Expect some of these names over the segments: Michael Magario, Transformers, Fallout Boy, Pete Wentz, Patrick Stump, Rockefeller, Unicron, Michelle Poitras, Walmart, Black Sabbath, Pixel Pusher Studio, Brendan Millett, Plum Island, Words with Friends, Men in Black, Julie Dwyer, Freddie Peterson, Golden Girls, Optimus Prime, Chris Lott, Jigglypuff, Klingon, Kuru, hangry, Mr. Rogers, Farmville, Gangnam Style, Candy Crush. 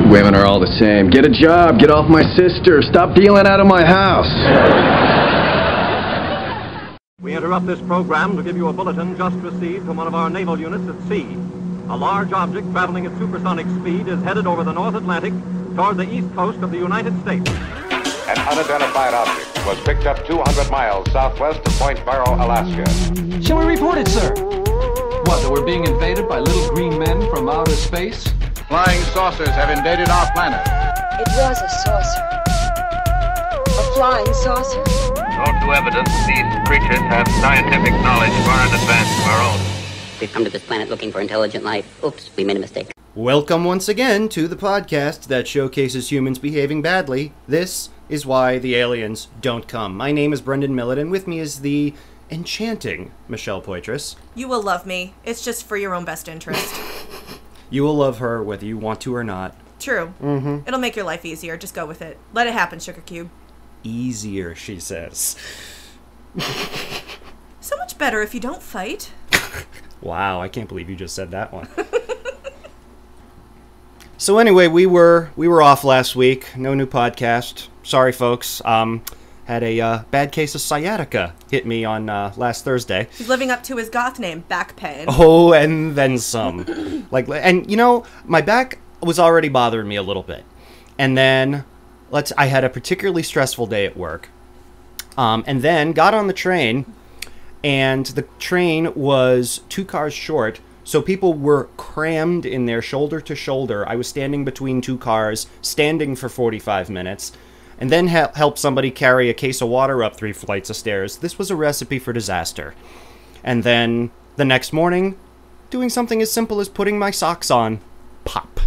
You women are all the same. Get a job, get off my sister, stop dealing out of my house. We interrupt this program to give you a bulletin just received from one of our naval units at sea. A large object traveling at supersonic speed is headed over the North Atlantic toward the east coast of the United States. An unidentified object was picked up 200 miles southwest of Point Barrow, Alaska. Shall we report it, sir? What, that we're being invaded by little green men from outer space? Flying saucers have invaded our planet. It was a saucer. A flying saucer. According to evidence, these creatures have scientific knowledge far in advance of our own. We've come to this planet looking for intelligent life. Oops, we made a mistake. Welcome once again to the podcast that showcases humans behaving badly. This is why the aliens don't come. My name is Brendan Millett, and with me is the enchanting Michelle Poitras. You will love me. It's just for your own best interest. You will love her whether you want to or not. True. Mm-hmm. It'll make your life easier. Just go with it. Let it happen, Sugar Cube. Easier, she says. So much better if you don't fight. Wow, I can't believe you just said that one. So anyway, we were off last week. No new podcast. Sorry, folks. Had a bad case of sciatica hit me on last Thursday. He's living up to his goth name, back pain. Oh, and then some. And you know, my back was already bothering me a little bit, and then I had a particularly stressful day at work, and then got on the train, and the train was 2 cars short. So people were crammed in there, shoulder to shoulder. I was standing between 2 cars, standing for 45 minutes, and then helped somebody carry a case of water up 3 flights of stairs. This was a recipe for disaster. And then the next morning, doing something as simple as putting my socks on, pop.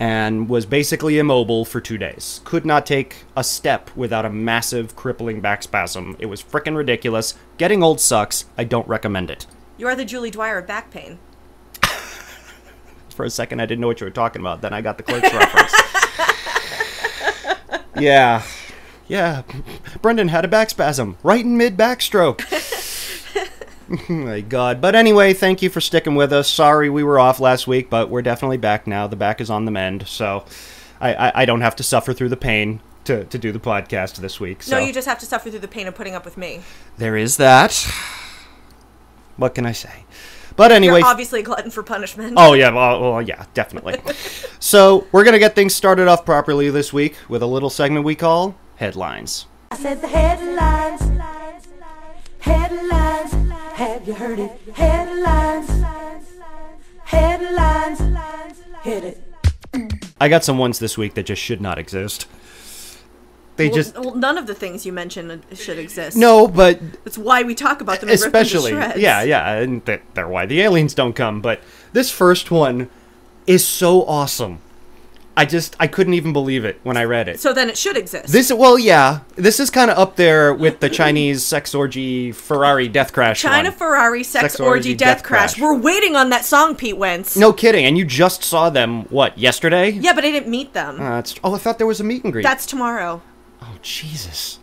And was basically immobile for 2 days. Could not take a step without a massive, crippling back spasm. It was frickin' ridiculous. Getting old sucks. I don't recommend it. You are the Julie Dwyer of back pain. For a second, I didn't know what you were talking about. Then I got the Clerks reference. Yeah. Yeah. Brendan had a back spasm right in mid-backstroke. My God. But anyway, thank you for sticking with us. Sorry we were off last week, but we're definitely back now. The back is on the mend, so I don't have to suffer through the pain to do the podcast this week. So. No, you just have to suffer through the pain of putting up with me. There is that. What can I say? But anyway... You're obviously a glutton for punishment. Oh, yeah. Well, yeah, definitely. So, we're going to get things started off properly this week with a little segment we call Headlines. I said the headlines. Headlines. Have you heard it? Headlines. Headlines. Hit it. I got some ones this week that just should not exist. Well, none of the things you mentioned should exist. No, but... That's why we talk about them and especially, rip them to shreds. Yeah, and they're why the aliens don't come. But this first one is so awesome. I couldn't even believe it when I read it. So then it should exist. This is kind of up there with the Chinese sex orgy Ferrari death crash. Ferrari sex orgy death crash. We're waiting on that song, Pete Wentz. No kidding. And you just saw them, what, yesterday? Yeah, but I didn't meet them. I thought there was a meet and greet. That's tomorrow. Oh, Jesus.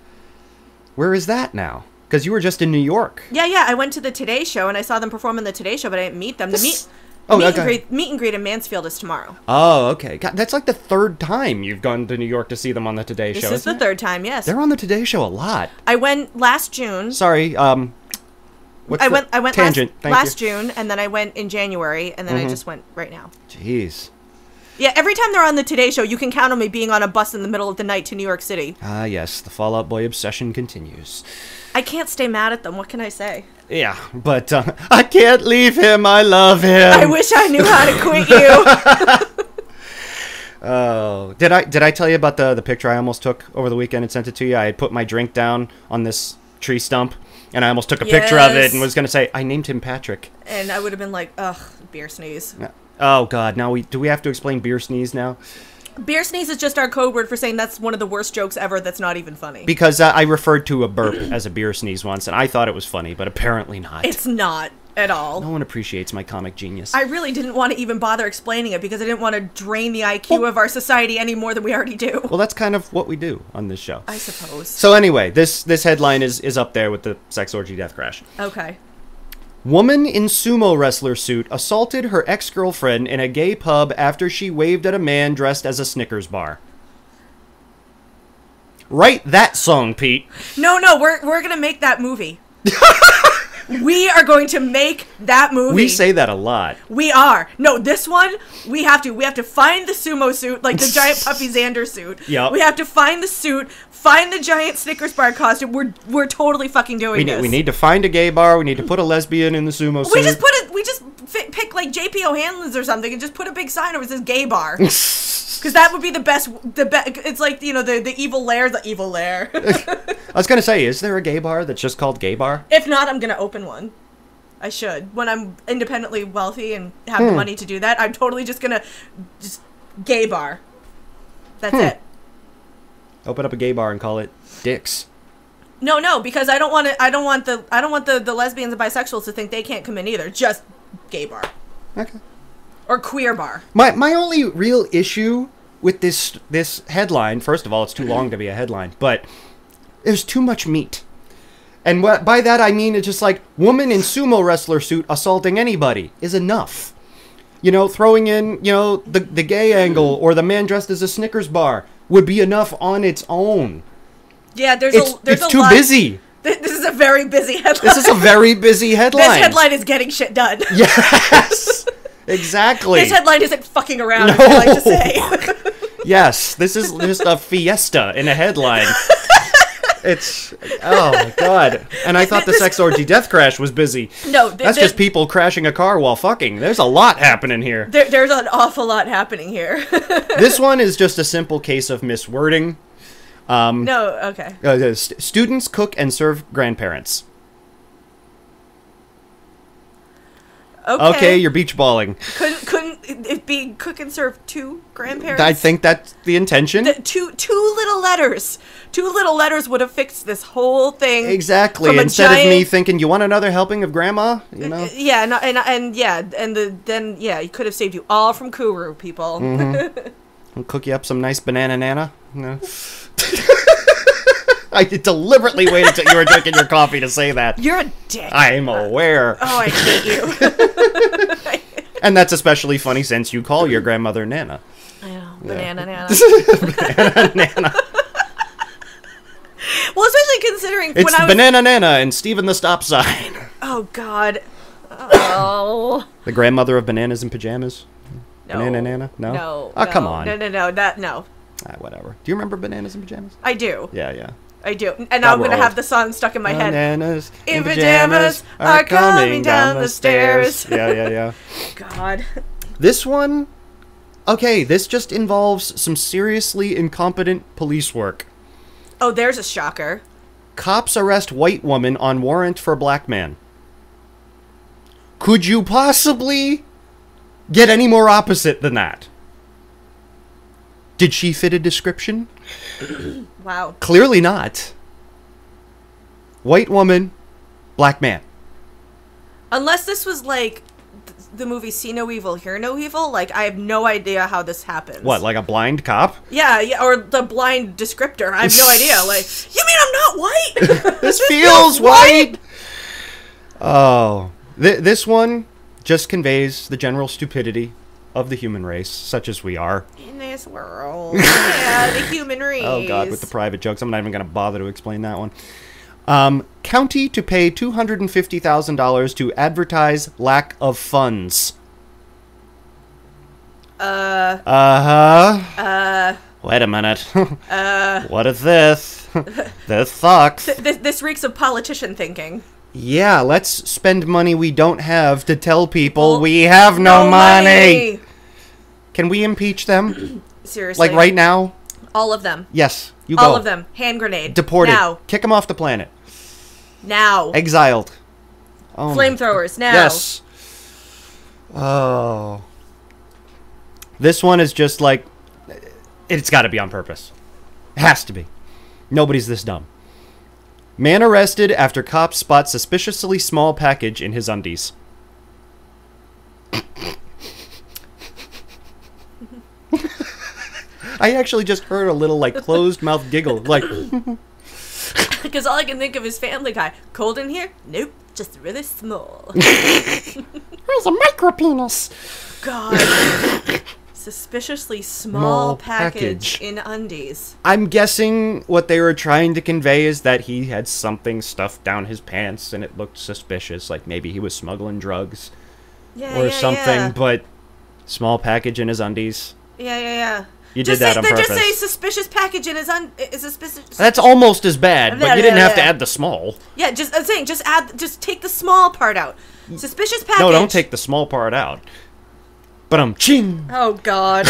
Where is that now? Because you were just in New York. Yeah. I went to the Today Show, and I saw them perform in the Today Show, but I didn't meet them. Meet and greet in Mansfield is tomorrow. Oh, okay. God, that's like the 3rd time you've gone to New York to see them on the Today Show. This is the 3rd time, yes. They're on the Today Show a lot. I went last June. Sorry, I went tangent. Last June, and then I went in January, and then I just went right now. Jeez. Yeah, every time they're on the Today Show, you can count on me being on a bus in the middle of the night to New York City. Ah, yes, the Fallout Boy obsession continues. I can't stay mad at them. What can I say? Yeah, but I can't leave him. I love him. I wish I knew how to quit you. Oh, did I tell you about the picture I almost took over the weekend and sent it to you? I had put my drink down on this tree stump, and I almost took a picture of it and was going to say I named him Patrick. And I would have been like, ugh, beer sneeze. No. Oh, God. Now, do we have to explain beer sneeze now? Beer sneeze is just our code word for saying that's one of the worst jokes ever that's not even funny. Because I referred to a burp as a beer sneeze once, and I thought it was funny, but apparently not. It's not at all. No one appreciates my comic genius. I really didn't want to even bother explaining it because I didn't want to drain the IQ of our society any more than we already do. Well, that's kind of what we do on this show. I suppose. So anyway, this headline is up there with the sex orgy death crash. Okay. Woman in sumo wrestler suit assaulted her ex-girlfriend in a gay pub after she waved at a man dressed as a Snickers bar. Write that song, Pete. No, we're going to make that movie. We are going to make that movie. We say that a lot. We are. No, this one, we have to find the sumo suit, like the giant puppy Xander suit. Yep. We have to find the suit, find the giant Snickers bar costume. We're totally fucking doing this. We need to find a gay bar. We need to put a lesbian in the sumo suit. We just pick like J.P. O'Hanlon's or something and just put a big sign over this gay bar. Because that would be the best. It's like, you know, the evil lair, the evil lair. I was going to say, is there a gay bar that's just called gay bar? If not, I'm going to open one. I should. When I'm independently wealthy and have the money to do that, I'm totally just going to just gay bar. That's it. Open up a gay bar and call it Dicks. No, because I don't want the lesbians and bisexuals to think they can't come in either. Just gay bar. Okay. Or queer bar. My only real issue with this headline, first of all, it's too long to be a headline, but there's too much meat. And by that I mean it's just like, woman in sumo wrestler suit assaulting anybody is enough. You know, throwing in, you know, the gay angle or the man dressed as a Snickers bar would be enough on its own. Yeah, it's too busy. This is a very busy headline. This is a very busy headline. This headline is getting shit done. Yes. Exactly. This headline isn't fucking around, no. I like to say. Yes, this is just a fiesta in a headline. It's, oh my god. And I thought the sex orgy death crash was busy. No. That's just people crashing a car while fucking. There's a lot happening here. There's an awful lot happening here. This one is just a simple case of miswording. Okay. Students cook and serve grandparents. Okay, you're beach balling. Couldn't it be cook and serve two grandparents? I think that's the intention. Two little letters. Two little letters would have fixed this whole thing. Exactly. Instead of me thinking, you want another helping of grandma? You know? Yeah, and it could have saved you all from Kuru, people. Mm-hmm. I'll cook you up some nice banana nana. No. I deliberately waited until you were drinking your coffee to say that. You're a dick. I'm aware. Oh, I hate you. And that's especially funny since you call your grandmother Nana. I know. Banana Nana. Banana Nana. Well, especially considering it's when I was... Banana Nana and Steven the Stop Sign. Oh, God. Oh. The grandmother of Bananas in Pajamas? No. Banana Nana? No? No. Oh, no. Come on. No. That, no. Ah, whatever. Do you remember Bananas in Pajamas? I do. Yeah. I do. And now I'm going to have the song stuck in my head. Bananas in pajamas are coming down the stairs. Yeah. God. This one, okay, this just involves some seriously incompetent police work. Oh, there's a shocker. Cops arrest white woman on warrant for black man. Could you possibly get any more opposite than that? Did she fit a description? Wow. Clearly not. White woman, black man. Unless this was like the movie See No Evil, Hear No Evil. Like, I have no idea how this happens. What, like a blind cop? Yeah, or the blind descriptor. I have no idea. Like, you mean I'm not white? This feels white. Oh. This one just conveys the general stupidity of the human race, such as we are. In this world. Yeah, the human race. Oh, God, with the private jokes. I'm not even going to bother to explain that one. County to pay $250,000 to advertise lack of funds. Wait a minute. What is this? This sucks. This reeks of politician thinking. Yeah, let's spend money we don't have to tell people we have no money. Can we impeach them? Seriously. Like right now? All of them. Yes, you go. All of them. Hand grenade. Deported. Now. Kick them off the planet. Now. Exiled. Oh, flamethrowers. Now. Yes. Oh. This one is just like, it's got to be on purpose. It has to be. Nobody's this dumb. Man arrested after cops spot suspiciously small package in his undies. I actually just heard a little, like, closed-mouth giggle. Like, because all I can think of is Family Guy. Cold in here? Nope. just really small. Where's a micro penis? God. Suspiciously small package in undies. I'm guessing what they were trying to convey is that he had something stuffed down his pants and it looked suspicious, like maybe he was smuggling drugs or something, but small package in his undies. Yeah. You just did that on purpose. Just say suspicious package in his undies. That's almost as bad, but you didn't have to add the small. Yeah, just I'm saying, just take the small part out. Suspicious package. No, don't take the small part out. But ching. Oh God.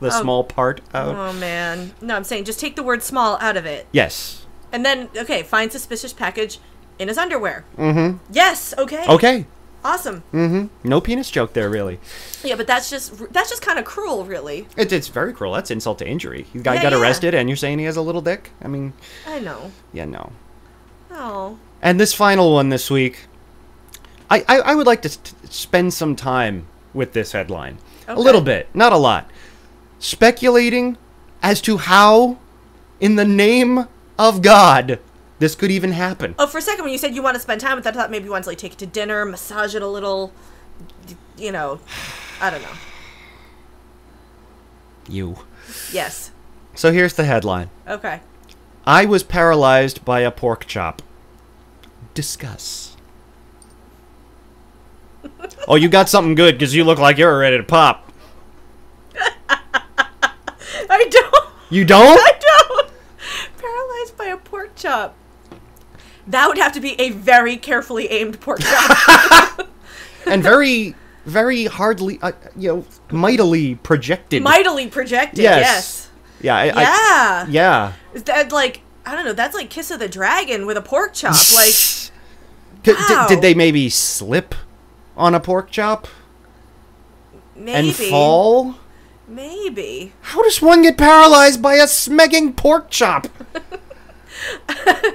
the small part out. Oh man. No, I'm saying just take the word small out of it. Yes. And then find suspicious package in his underwear. Mm-hmm. Yes. Okay. Okay. Awesome. Mm-hmm. No penis joke there, really. Yeah, but that's just kind of cruel, really. It's very cruel. That's insult to injury. The guy got arrested, and you're saying he has a little dick. I mean. I know. Yeah. No. Oh. And this final one this week, I would like to spend some time with this headline. Okay. A little bit, not a lot. Speculating as to how, in the name of God, this could even happen. Oh, for a second, when you said you want to spend time with that, I thought maybe you wanted to like, take it to dinner, massage it a little, you know, I don't know. You. Yes. So here's the headline. Okay. I was paralyzed by a pork chop. Discuss. Oh, you got something good because you look like you're ready to pop. I don't. You don't? I don't. Paralyzed by a pork chop. That would have to be a very carefully aimed pork chop. And very, very hardly, mightily projected. Mightily projected, yes. Yeah. Yeah. Is that like, I don't know, that's like Kiss of the Dragon with a pork chop. Like, wow. Did they maybe slip on a pork chop? Maybe. And fall? Maybe. How does one get paralyzed by a smegging pork chop? I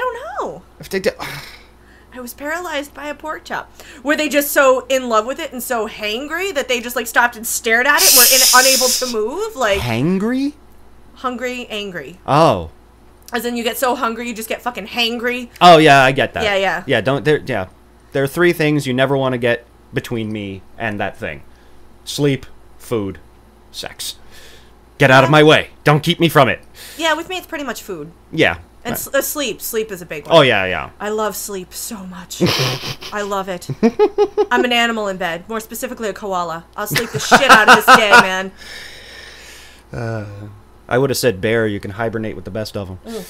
don't know. I was paralyzed by a pork chop. Were they just so in love with it and so hangry that they just like stopped and stared at it and were unable to move? Like hangry? Hungry, angry. Oh. As in, you get so hungry, you just get fucking hangry. Oh yeah, I get that. Yeah. Yeah, there are three things you never want to get between me and that thing: sleep, food, sex. Get out of my way! Don't keep me from it. Yeah, with me it's pretty much food. Yeah. And sleep. Sleep is a big one. Oh yeah. I love sleep so much. I love it. I'm an animal in bed, more specifically a koala. I'll sleep the shit out of this day, man. I would have said bear. You can hibernate with the best of them. Ugh.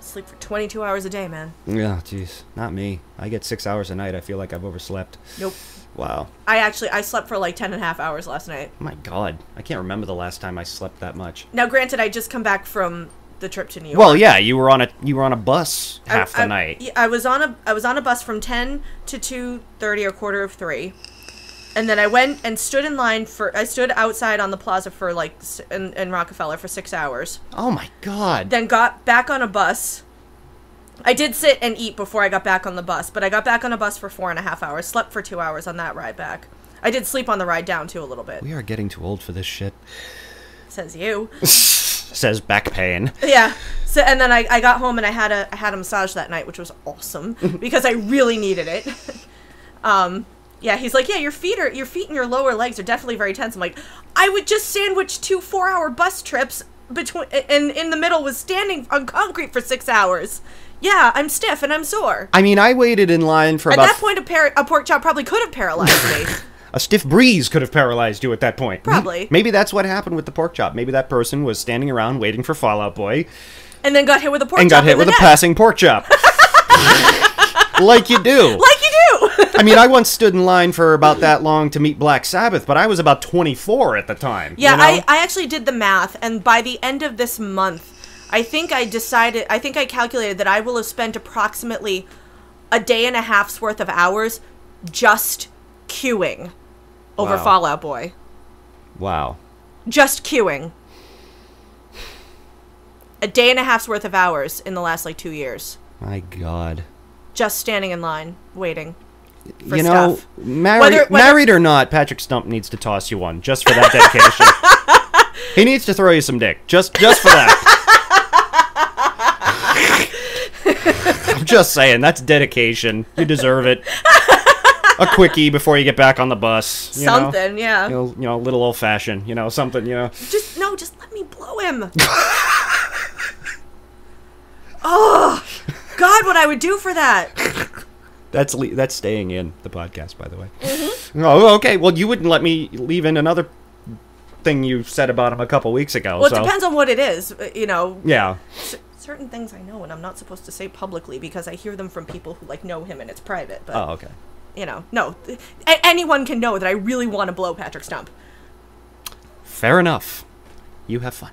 Sleep for 22 hours a day, man. Yeah, jeez. Not me. I get 6 hours a night. I feel like I've overslept. Nope. Wow. I slept for like 10.5 hours last night. Oh my God. I can't remember the last time I slept that much. Now, granted, I just come back from the trip to New York. Well, yeah, you were on a bus half the night. I was on a bus from 10 to 2:30 or quarter of 3. And then I went and stood in line for... I stood outside on the plaza for, like, in Rockefeller for 6 hours. Oh, my God. Then got back on a bus. I did sit and eat before I got back on the bus, but I got back on a bus for 4.5 hours. Slept for 2 hours on that ride back. I did sleep on the ride down, too, a little bit. We are getting too old for this shit. Says you. Says back pain. Yeah. So, and then I got home and I had a massage that night, which was awesome, because I really needed it. Yeah, he's like, yeah, your feet and your lower legs are definitely very tense. I'm like, I would just sandwich 2 4-hour bus trips between, and in the middle was standing on concrete for 6 hours. Yeah, I'm stiff and I'm sore. I mean, I waited in line for about... At that point, a pork chop probably could have paralyzed me. A stiff breeze could have paralyzed you at that point. Probably. Maybe that's what happened with the pork chop. Maybe that person was standing around waiting for Fallout Boy. And then got hit with a pork chop. And got hit with a passing pork chop. Like you do. Like you do. I mean, I once stood in line for about that long to meet Black Sabbath, but I was about 24 at the time. Yeah, you know? I actually did the math, and by the end of this month, I think I calculated that I will have spent approximately a day and a half's worth of hours just queuing over Fallout Boy. Wow. Just queuing. A day and a half's worth of hours in the last, like, 2 years. My God. Just standing in line, waiting. For you know, stuff. Married or not, Patrick Stump needs to toss you one just for that dedication. He needs to throw you some dick just for that. I'm just saying, that's dedication. You deserve it. A quickie before you get back on the bus. You something, know? Yeah. You know, a little old-fashioned, you know, something, you know. Just, no, just let me blow him. Oh, God, what I would do for that. That's staying in the podcast, by the way. Mm-hmm. Oh, okay. Well, you wouldn't let me leave in another thing you said about him a couple weeks ago. Well, it depends on what it is, you know. Yeah. Certain things I know and I'm not supposed to say publicly because I hear them from people who, like, know him and it's private. But, oh, okay. You know, no. Anyone can know that I really want to blow Patrick Stump. Fair enough. You have fun.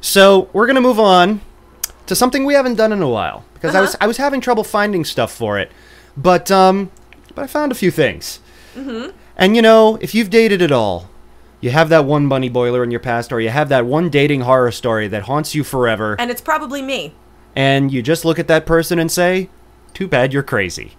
So, we're going to move on to something we haven't done in a while. Because I was having trouble finding stuff for it. But I found a few things. Mm-hmm. And, you know, if you've dated at all, you have that one bunny boiler in your past, or you have that one dating horror story that haunts you forever. And it's probably me. And you just look at that person and say, too bad you're crazy.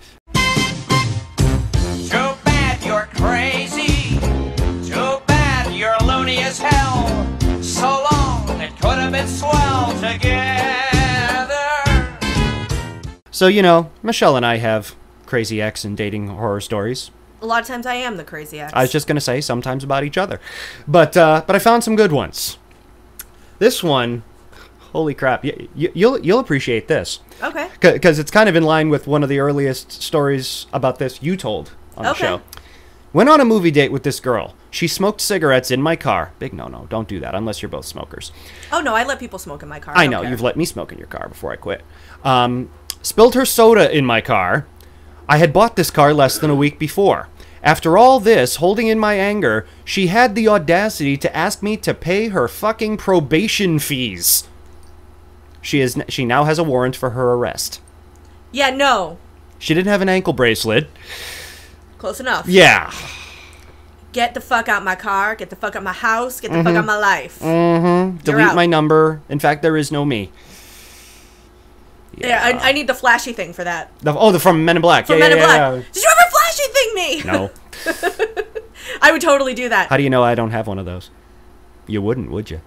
So, you know, Michelle and I have crazy ex and dating horror stories. A lot of times I am the crazy ex. I was just going to say sometimes about each other. But I found some good ones. This one, holy crap, you'll appreciate this. Okay. Because it's kind of in line with one of the earliest stories about this you told on the show. Went on a movie date with this girl. She smoked cigarettes in my car. Big no-no. Don't do that unless you're both smokers. Oh, no. I let people smoke in my car. I know. You've let me smoke in your car before I quit. Spilled her soda in my car. I had bought this car less than a week before. After all this, holding in my anger, she had the audacity to ask me to pay her fucking probation fees. She now has a warrant for her arrest. Yeah, no. She didn't have an ankle bracelet. Close enough. Yeah. Get the fuck out my car. Get the fuck out my house. Get the fuck out my life. Mm-hmm. Delete my number. In fact, there is no me. Yeah, I need the flashy thing for that. From Men in Black. From Men in Black. Yeah. Did you ever flashy thing me? No. I would totally do that. How do you know I don't have one of those? You wouldn't, would you?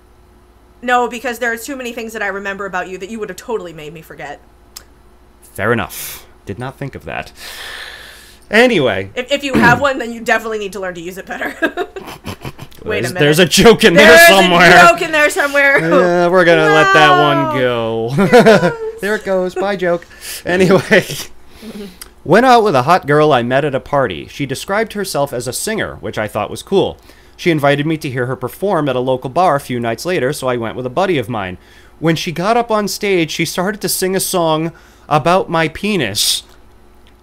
No, because there are too many things that I remember about you that you would have totally made me forget. Fair enough. Did not think of that. Anyway. If you have one, then you definitely need to learn to use it better. Wait a minute. There's a joke in there somewhere. There's a joke in there somewhere. We're going to let that one go. There it goes. Bye, joke. Anyway. Went out with a hot girl I met at a party. She described herself as a singer, which I thought was cool. She invited me to hear her perform at a local bar a few nights later, so I went with a buddy of mine. When she got up on stage, she started to sing a song about my penis.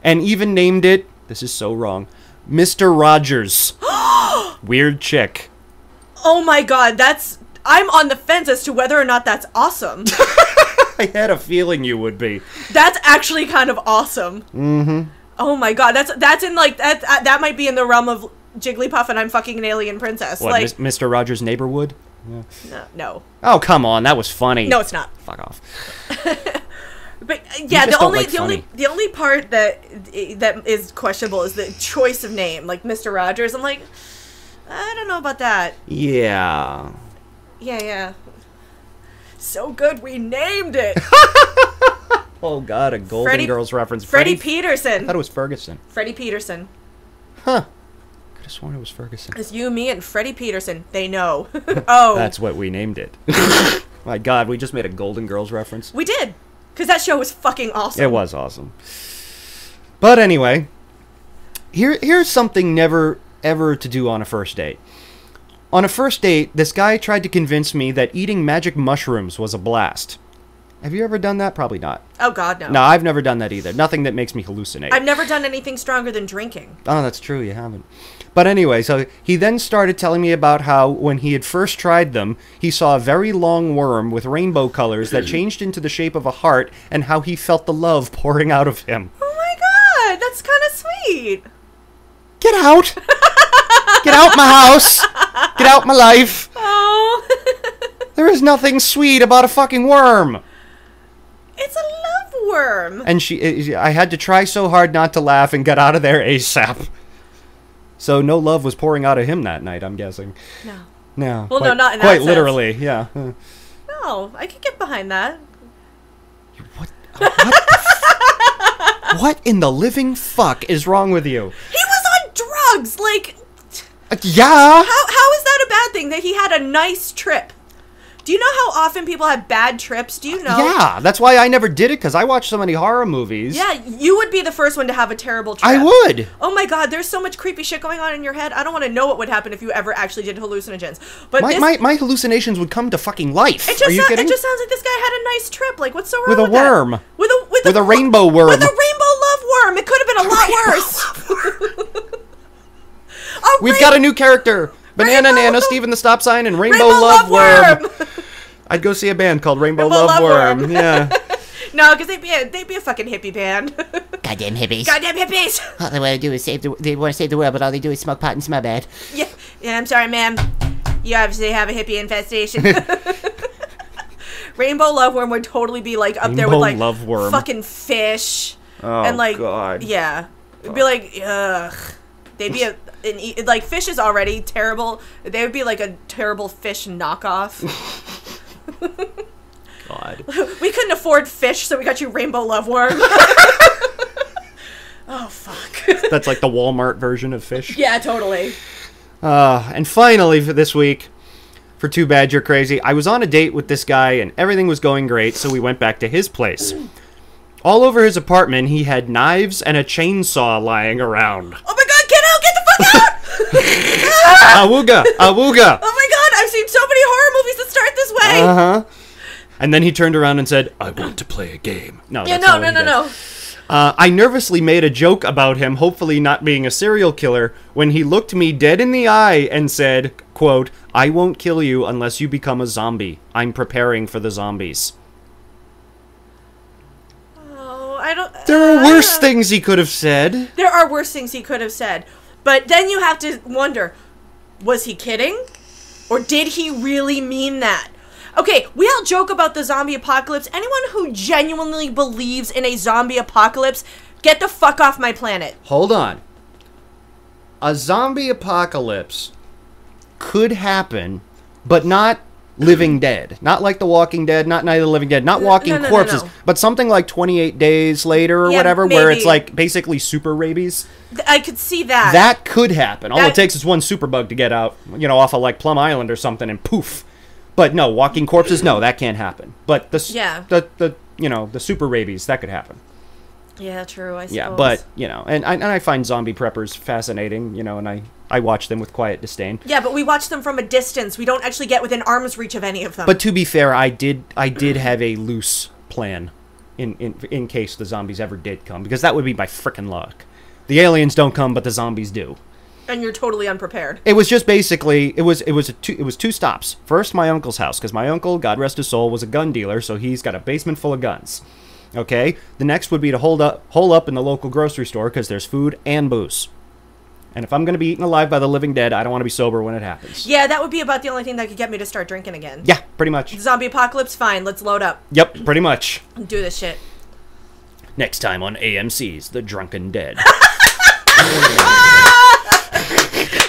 And even named it, this is so wrong, Mr. Rogers. Weird chick. Oh my god, I'm on the fence as to whether or not that's awesome. I had a feeling you would be. That's actually kind of awesome. Mm-hmm. Oh my god, that's in like, that might be in the realm of Jigglypuff and I'm fucking an alien princess. What, like, Mr. Rogers' Neighborhood? Yeah. No. Oh, come on, that was funny. No, it's not. Fuck off. But yeah, the only part that is questionable is the choice of name, like Mr. Rogers. I'm like, I don't know about that. Yeah. Yeah. So good, we named it. Oh God, a Golden Girls reference. Freddie Peterson. I thought it was Ferguson. Freddie Peterson. Huh. Could have sworn it was Ferguson. It's you, me, and Freddie Peterson. They know. Oh. That's what we named it. My God, we just made a Golden Girls reference. We did. Because that show was fucking awesome. It was awesome. But anyway, here's something never, ever to do on a first date. On a first date, this guy tried to convince me that eating magic mushrooms was a blast. Have you ever done that? Probably not. Oh, God, no. No, I've never done that either. Nothing that makes me hallucinate. I've never done anything stronger than drinking. Oh, that's true. You haven't. But anyway, so he then started telling me about how when he had first tried them, he saw a very long worm with rainbow colors that changed into the shape of a heart and how he felt the love pouring out of him. Oh my God, that's kind of sweet. Get out. Get out my house. Get out my life. Oh. There is nothing sweet about a fucking worm. It's a love worm. And I had to try so hard not to laugh and get out of there ASAP. So no love was pouring out of him that night, I'm guessing. No. No. Well, no, not in that sense. Quite literally, yeah. No, I could get behind that. What? What in the living fuck is wrong with you? He was on drugs, like... Yeah! How is that a bad thing that he had a nice trip? Do you know how often people have bad trips? Do you know? Yeah, that's why I never did it, because I watch so many horror movies. Yeah, you would be the first one to have a terrible trip. I would! Oh my god, there's so much creepy shit going on in your head. I don't want to know what would happen if you ever actually did hallucinogens. But my hallucinations would come to fucking life. Are you kidding? It just sounds like this guy had a nice trip. Like, what's so wrong with that? With a worm. With a rainbow worm. With a rainbow love worm. It could have been a lot worse. We've got a new character. Banana Rainbow Nana, Steven the Stop Sign, and Rainbow Love Worm. I'd go see a band called Rainbow Love Worm. Yeah. No, because they'd be a fucking hippie band. Goddamn hippies. Goddamn hippies. All they want to do is save the world, but all they do is smoke pot and smell bad. Yeah. Yeah, I'm sorry, ma'am. You obviously have a hippie infestation. Rainbow Love Worm would totally be like up there with like Love Worm. Fucking fish. Oh, and like god. Yeah. It'd be like ugh. They'd be like fish is already terrible. They would be like a terrible fish knockoff. God, we couldn't afford fish, so we got you Rainbow Love Worm. Oh fuck! That's like the Walmart version of fish. Yeah, totally. And finally for this week, for Too Bad You're Crazy, I was on a date with this guy, and everything was going great. So we went back to his place. All over his apartment, he had knives and a chainsaw lying around. Oh my god, get out! Get the fuck out! Ah! Awooga! Awooga! Oh my god, I've seen so many horror movies that start this way! Uh-huh. And then he turned around and said, I want to play a game. No, yeah, no. I nervously made a joke about him, hopefully not being a serial killer, when he looked me dead in the eye and said, quote, I won't kill you unless you become a zombie. I'm preparing for the zombies. There are worse things he could have said. There are worse things he could have said. But then you have to wonder, was he kidding? Or did he really mean that? Okay, we all joke about the zombie apocalypse. Anyone who genuinely believes in a zombie apocalypse, get the fuck off my planet. Hold on. A zombie apocalypse could happen, but not... Living Dead. Not like The Walking Dead, not Night of the Living Dead, not Walking Corpses, but something like 28 Days Later or whatever, maybe. Where it's like basically super rabies. I could see that. That could happen. All it takes is one super bug to get out, you know, off of like Plum Island or something and poof. But no, Walking Corpses, no, that can't happen. But the super rabies, that could happen. Yeah, true, I suppose. Yeah, but, you know, and I find zombie preppers fascinating, you know, and I watch them with quiet disdain. Yeah, but we watch them from a distance. We don't actually get within arm's reach of any of them. But to be fair, I did have a loose plan in case the zombies ever did come, because that would be my frickin' luck. The aliens don't come, but the zombies do. And you're totally unprepared. It was just basically it was two stops. First, my uncle's house, because my uncle, God rest his soul, was a gun dealer, so he's got a basement full of guns. Okay, the next would be to hole up in the local grocery store because there's food and booze. And if I'm going to be eaten alive by the living dead, I don't want to be sober when it happens. Yeah, that would be about the only thing that could get me to start drinking again. Yeah, pretty much. Zombie apocalypse, fine. Let's load up. Yep, pretty much. Do this shit. Next time on AMC's The Drunken Dead.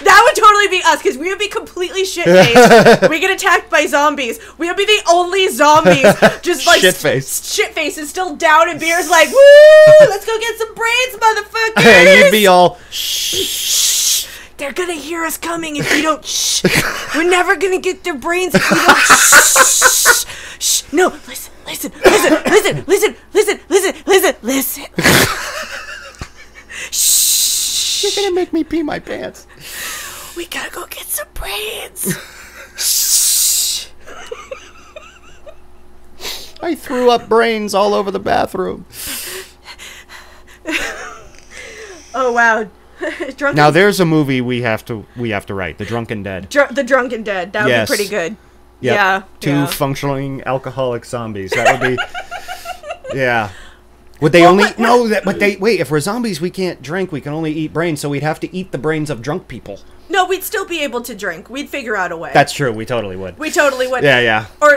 That would totally be us, because we would be completely shit-faced. We get attacked by zombies. We would be the only zombies. Just like shit-faced. Shit-faces still down in beers like, woo, let's go get some brains, motherfuckers. Hey, you'd be all, shh. They're going to hear us coming if you don't, shh. We're never going to get their brains if you don't, shh. Shh. No, listen. Shh. You're going to make me pee my pants. We gotta go get some brains. Shh. I threw up brains all over the bathroom. Oh wow! Drunken now there's a movie we have to write, The Drunken Dead. The Drunken Dead. That would be pretty good. Yep. Yeah. Two functioning alcoholic zombies. That would be. Yeah. Would they wait, if we're zombies, we can't drink. We can only eat brains, so we'd have to eat the brains of drunk people. No, we'd still be able to drink. We'd figure out a way. That's true. We totally would. Yeah. Or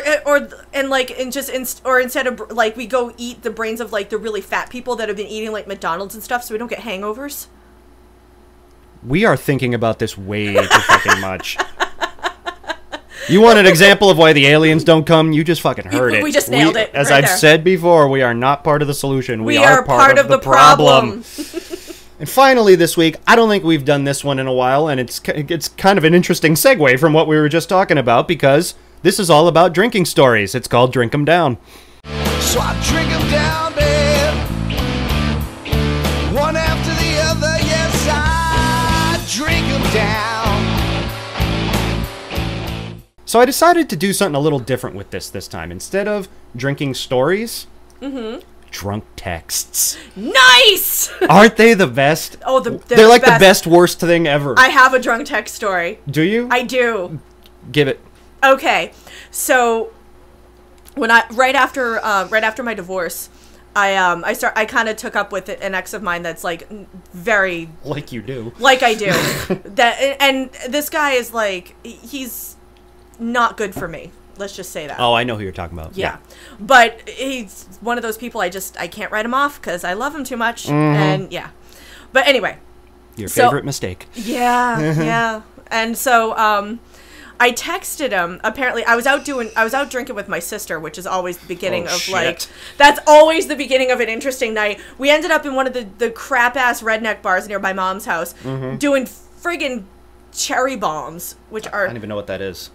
instead of like we go eat the brains of like the really fat people that have been eating like McDonald's and stuff, so we don't get hangovers. We are thinking about this way too fucking much. You want an example of why the aliens don't come? You just fucking heard it. We just nailed it. As I've said before, we are not part of the solution. We are part of the problem. And finally this week, I don't think we've done this one in a while, and it's kind of an interesting segue from what we were just talking about, because this is all about drinking stories. It's called Drink 'Em Down. So I drink 'em down, babe. One after the other, yes, I drink 'em down. So I decided to do something a little different with this time. Instead of drinking stories, drunk texts. Nice! Aren't they the best? Oh, they're like the best worst thing ever. I have a drunk text story. Do you? I do. Give it. Okay, so when right after my divorce, I kind of took up with an ex of mine that's like very like you do, like I do. And this guy is like, he's not good for me. Let's just say that. Oh, I know who you're talking about. Yeah. But he's one of those people I can't write him off because I love him too much. And yeah. But anyway. Your favorite mistake. Yeah, yeah. And so I texted him. Apparently, I was out drinking with my sister, which is always the beginning that's always the beginning of an interesting night. We ended up in one of the crap-ass redneck bars near my mom's house doing friggin' cherry bombs, which are... I don't even know what that is.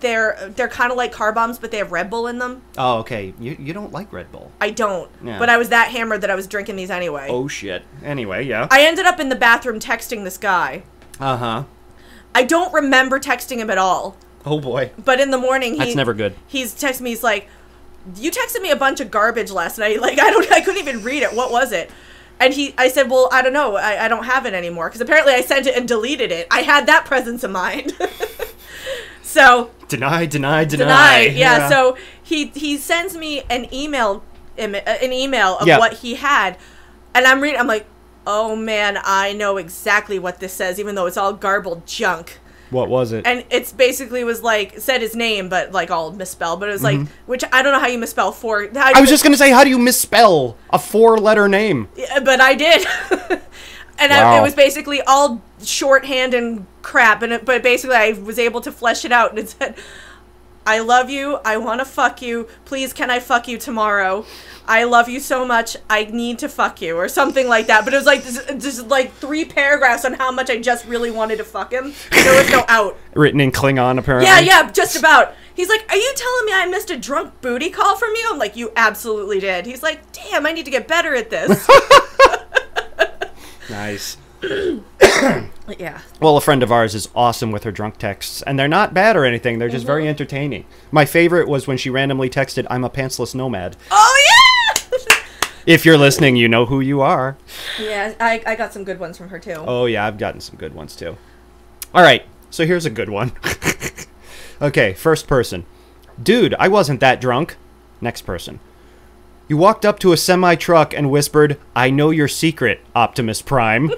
They're kind of like car bombs, but they have Red Bull in them. Oh, okay. You don't like Red Bull. I don't. Yeah. But I was that hammered that I was drinking these anyway. Oh, shit. Anyway, yeah. I ended up in the bathroom texting this guy. Uh-huh. I don't remember texting him at all. Oh, boy. But in the morning, that's never good. He's texting me. He's like, you texted me a bunch of garbage last night. Like, I couldn't even read it. What was it? And I said, well, I don't know. I don't have it anymore. Because apparently I sent it and deleted it. I had that presence of mind. So. Deny, deny, deny. Deny. Yeah. So he sends me an email of what he had. And I'm reading. I'm like, oh man, I know exactly what this says, even though it's all garbled junk. What was it? And it's basically was like, said his name, but like all misspelled. But it was like, which I don't know how you misspell four. I was just going to say, how do you misspell a four-letter name? Yeah, but I did. And wow. It was basically all shorthand and crap. But basically I was able to flesh it out. And it said, I love you. I want to fuck you. Please, can I fuck you tomorrow? I love you so much. I need to fuck you, or something like that. But it was like just like 3 paragraphs on how much I just really wanted to fuck him. There was no out. Written in Klingon, apparently. Yeah, yeah, just about. He's like, are you telling me I missed a drunk booty call from you? I'm like, you absolutely did. He's like, damn, I need to get better at this. Nice. Yeah. Well, a friend of ours is awesome with her drunk texts, and they're not bad or anything. They're just very entertaining. My favorite was when she randomly texted, I'm a pantsless nomad. Oh, yeah! If you're listening, you know who you are. Yeah, I got some good ones from her, too. Oh, yeah, I've gotten some good ones, too. All right, so here's a good one. Okay, first person. Dude, I wasn't that drunk. Next person. You walked up to a semi-truck and whispered, I know your secret, Optimus Prime.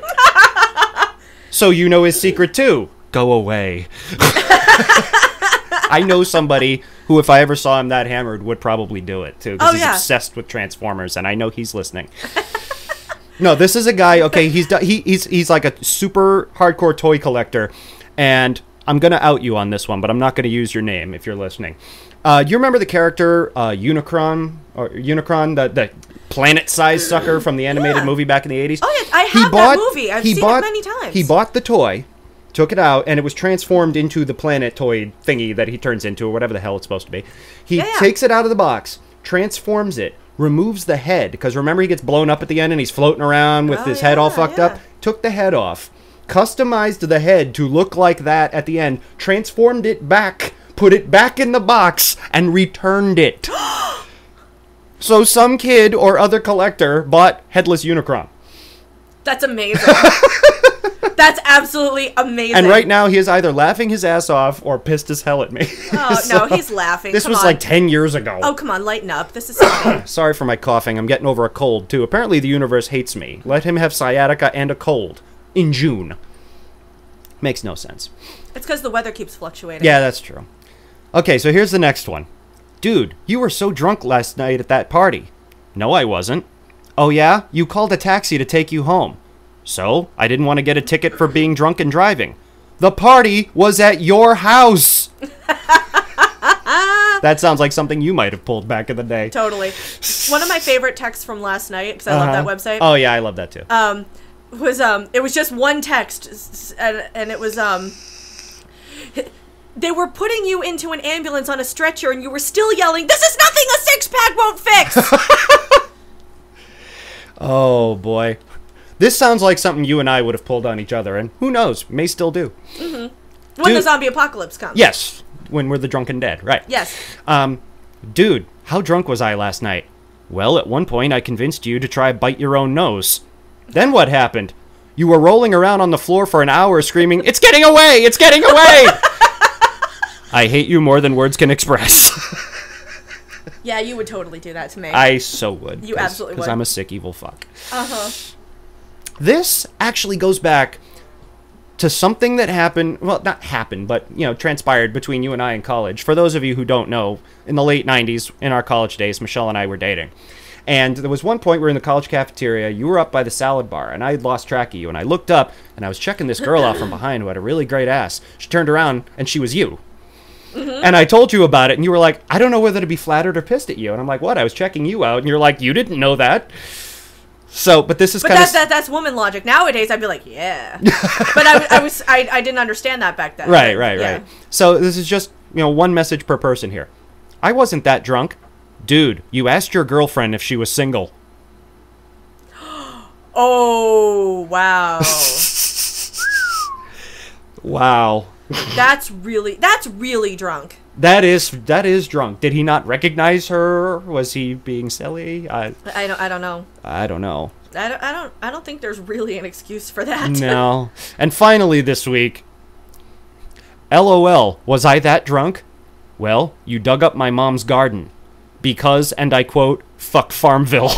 So you know his secret, too. Go away. I know somebody who, if I ever saw him that hammered, would probably do it, too. Because he's obsessed with Transformers, and I know he's listening. No, this is a guy, okay, he's like a super hardcore toy collector. And I'm going to out you on this one, but I'm not going to use your name if you're listening. You remember the character Unicron, the planet-sized sucker from the animated movie back in the 80s? Oh, yeah, I have that movie. I've seen it many times. He bought the toy, took it out, and it was transformed into the planetoid thingy that he turns into, or whatever the hell it's supposed to be. He takes it out of the box, transforms it, removes the head, because remember he gets blown up at the end and he's floating around with his head all fucked up, took the head off, customized the head to look like that at the end, transformed it back, put it back in the box, and returned it. So some kid or other collector bought Headless Unicron. That's amazing. That's absolutely amazing. And right now he is either laughing his ass off or pissed as hell at me. Oh, so no, he's laughing. This was like 10 years ago. Oh, come on, lighten up. This is funny. Sorry for my coughing. I'm getting over a cold, too. Apparently the universe hates me. Let him have sciatica and a cold in June. Makes no sense. It's because the weather keeps fluctuating. Yeah, that's true. Okay, so here's the next one. Dude, you were so drunk last night at that party. No, I wasn't. Oh, yeah? You called a taxi to take you home. So, I didn't want to get a ticket for being drunk and driving. The party was at your house. That sounds like something you might have pulled back in the day. Totally. One of my favorite texts from last night, because I love that website. Oh yeah, I love that too. Was it was just one text, and it was they were putting you into an ambulance on a stretcher, and you were still yelling, "This is nothing a six-pack won't fix!" Oh, boy. This sounds like something you and I would have pulled on each other, and who knows, may still do. Mm-hmm. When the zombie apocalypse comes. Yes, when we're the drunken dead, right. Yes. Dude, how drunk was I last night? Well, at one point, I convinced you to try bite your own nose. Then what happened? You were rolling around on the floor for an hour screaming, "It's getting away! It's getting away!" I hate you more than words can express. Yeah, you would totally do that to me. I so would. You absolutely would. Because I'm a sick, evil fuck. Uh-huh. This actually goes back to something that happened, well, not happened, but, you know, transpired between you and I in college. For those of you who don't know, in the late 90s, in our college days, Michelle and I were dating. And there was one point we were in the college cafeteria, you were up by the salad bar, and I had lost track of you, and I looked up, and I was checking this girl out from behind who had a really great ass. She turned around, and she was you. Mm-hmm. And I told you about it, and you were like, "I don't know whether to be flattered or pissed at you." And I'm like, "What? I was checking you out." And you're like, "You didn't know that." So, but this is kind of... that's woman logic. Nowadays, I'd be like, yeah. But I didn't understand that back then. Right, right, yeah. Right. So this is just, you know, one message per person here. I wasn't that drunk. Dude, you asked your girlfriend if she was single. Oh, wow. Wow. That's really drunk. That is drunk. Did he not recognize her? Was he being silly? I don't think there's really an excuse for that. No. And finally this week, LOL, was I that drunk? Well, you dug up my mom's garden because, and I quote, "fuck Farmville."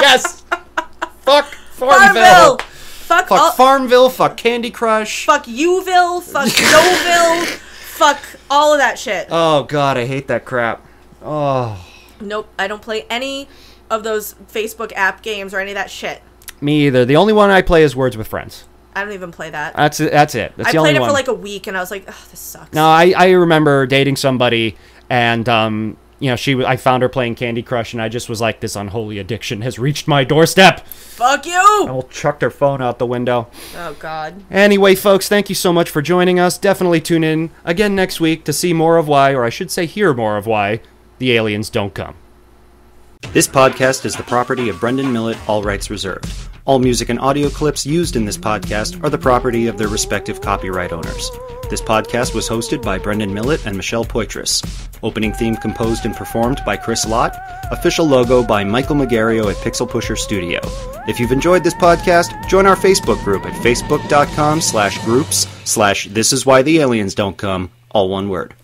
Yes. Fuck Farmville. Fuck Farmville, fuck Candy Crush. Fuck Uville, fuck Noville, fuck all of that shit. Oh, God, I hate that crap. Oh. Nope, I don't play any of those Facebook app games or any of that shit. Me either. The only one I play is Words with Friends. I don't even play that. That's it. That's the only one. I played it for like a week, and I was like, oh, this sucks. No, I remember dating somebody, and... you know, I found her playing Candy Crush, and I just was like, this unholy addiction has reached my doorstep. Fuck you! I chucked her phone out the window. Oh, God. Anyway, folks, thank you so much for joining us. Definitely tune in again next week to see more of why, or I should say hear more of why, the aliens don't come. This podcast is the property of Brendan Millett, all rights reserved. All music and audio clips used in this podcast are the property of their respective copyright owners. This podcast was hosted by Brendan Millett and Michelle Poitras. Opening theme composed and performed by Chris Lott. Official logo by Michael Magario at Pixel Pusher Studio. If you've enjoyed this podcast, join our Facebook group at facebook.com/groups/thisiswhythealiensdontcome, all one word.